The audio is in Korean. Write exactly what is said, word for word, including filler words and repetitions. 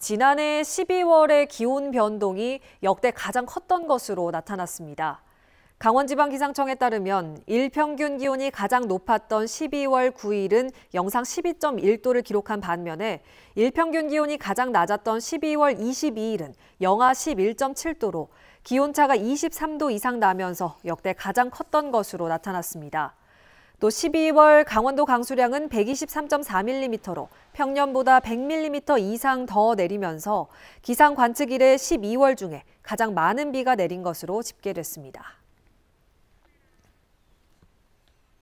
지난해 십이월의 기온 변동이 역대 가장 컸던 것으로 나타났습니다. 강원지방기상청에 따르면 일평균 기온이 가장 높았던 십이월 구일은 영상 십이 점 일 도를 기록한 반면에 일평균 기온이 가장 낮았던 십이월 이십이일은 영하 십일 점 칠 도로 기온차가 이십삼 도 이상 나면서 역대 가장 컸던 것으로 나타났습니다. 또 십이월 강원도 강수량은 백이십삼 점 사 밀리미터로 평년보다 백 밀리미터 이상 더 내리면서 기상 관측 이래 십이월 중에 가장 많은 비가 내린 것으로 집계됐습니다.